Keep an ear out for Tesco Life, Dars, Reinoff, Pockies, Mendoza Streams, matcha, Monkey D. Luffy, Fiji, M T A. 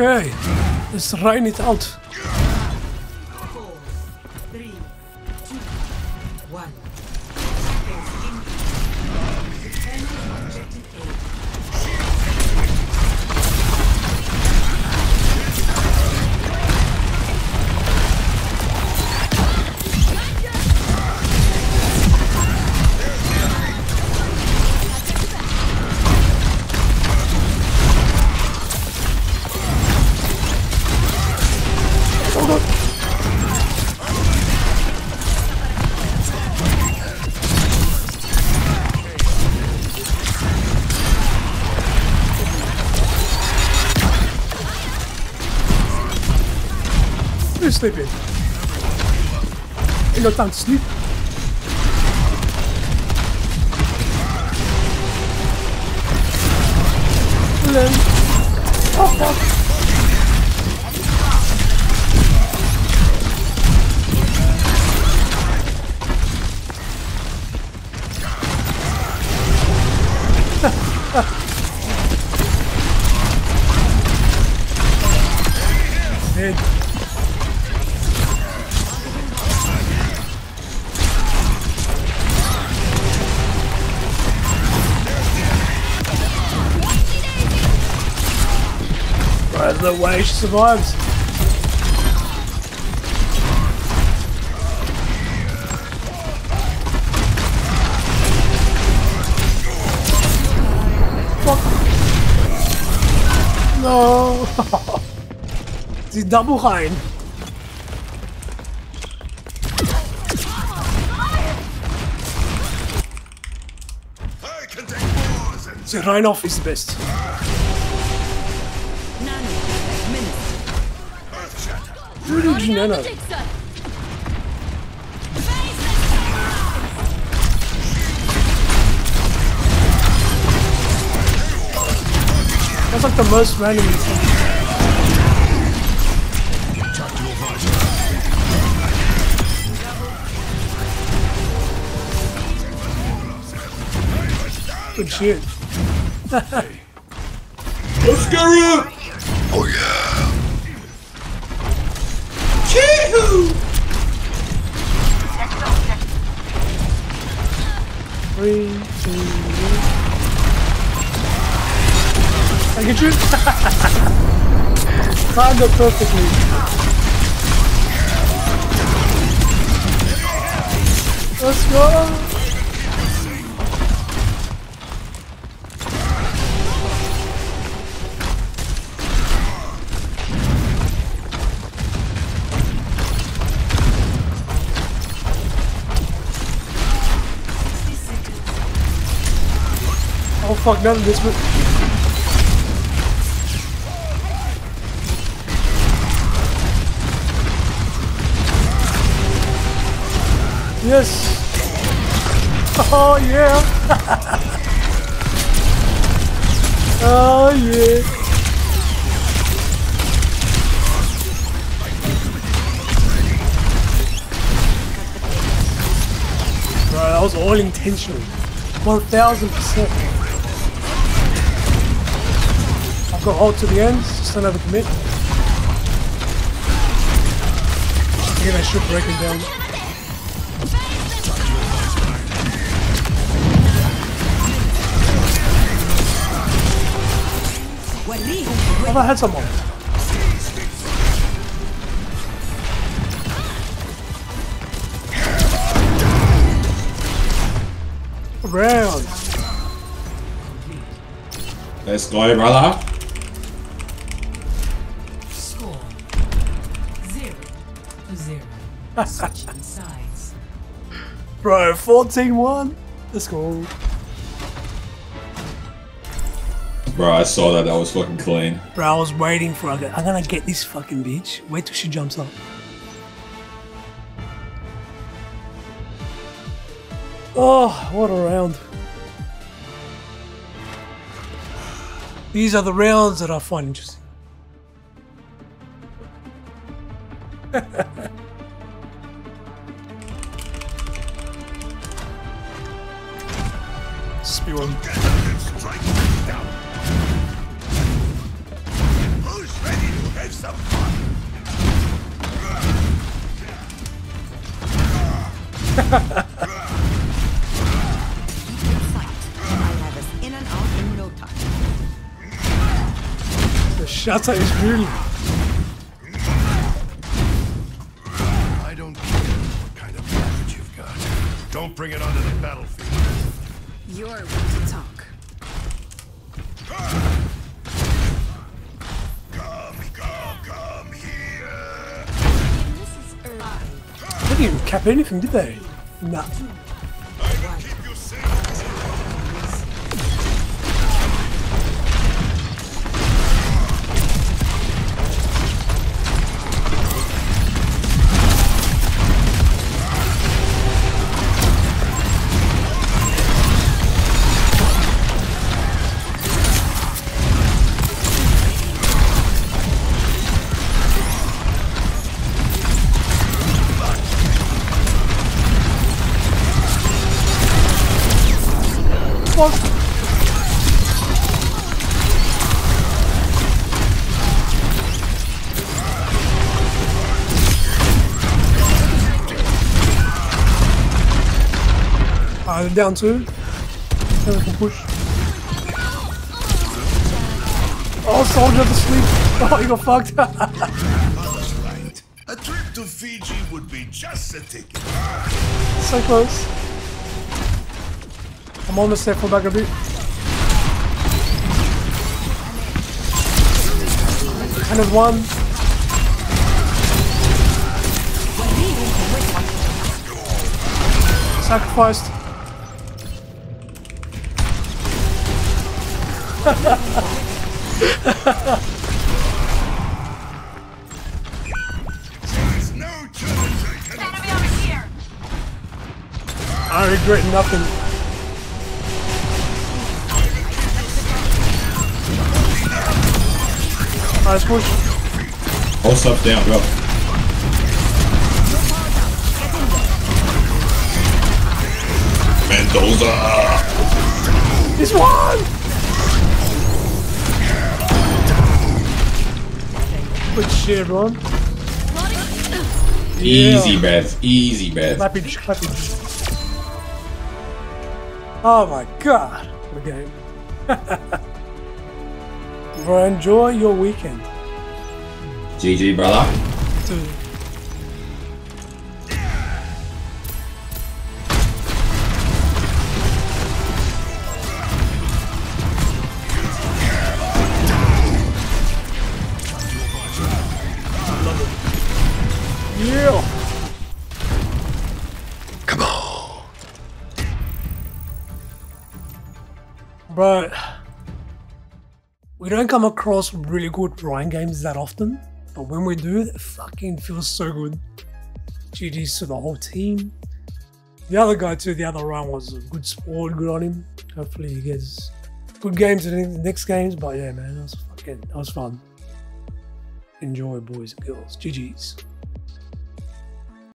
Okay, let's rain it out. 4, 3, 2, 1. Sleep in. Ain't no time to sleep. And then, oh fuck. Dead. The way she survives. Fuck. No. Die double rein. The Reinoff is the best. That's like the most random thing. Good shit. Let's go! Oh yeah! I get you? Timed it perfectly. Let's go! Oh fuck, none of this was... Yes! Oh yeah! Oh yeah! Bro, that was all intentional. 1000%. I've got hold to the end, just don't have a commit. Again, I should break him down. Have I had someone? Round. Let's go, brother. Score 0-0. Switching sides. Bro, 14-1. Let's go. Bro, I saw that. That was fucking clean. Bro, I was waiting for her. I'm gonna get this fucking bitch. Wait till she jumps up. Oh, what a round. These are the rounds that I find interesting. Spear one. Ready. Der Schatzer ist kühl. I don't care what kind of package you've got. Don't bring it onto the battlefield. You're ready to talk. Come here. This is early. They didn't even cap anything, did they? Nah. Down too. Then we can push. Oh, soldier to sleep. Oh, you got fucked. That's right. A trip to Fiji would be just a ticket. So close. I'm on the step for back a bit. And there's one. Sacrificed. There's no chance I can enemy over here. I regret nothing. Alright, push. All stuff down, bro. Mendoza. This one. Good shit, bro. Easy, yeah. Beth. Easy, Beth. Clappage, clappage. Oh my god. What a game. Bro, enjoy your weekend. GG, brother. Dude. But we don't come across really good grind games that often, but when we do, it fucking feels so good. GG's to the whole team. The other guy too, the other round was a good sport, good on him. Hopefully he gets good games in the next games, but yeah man, that was fun. Enjoy boys and girls, GG's.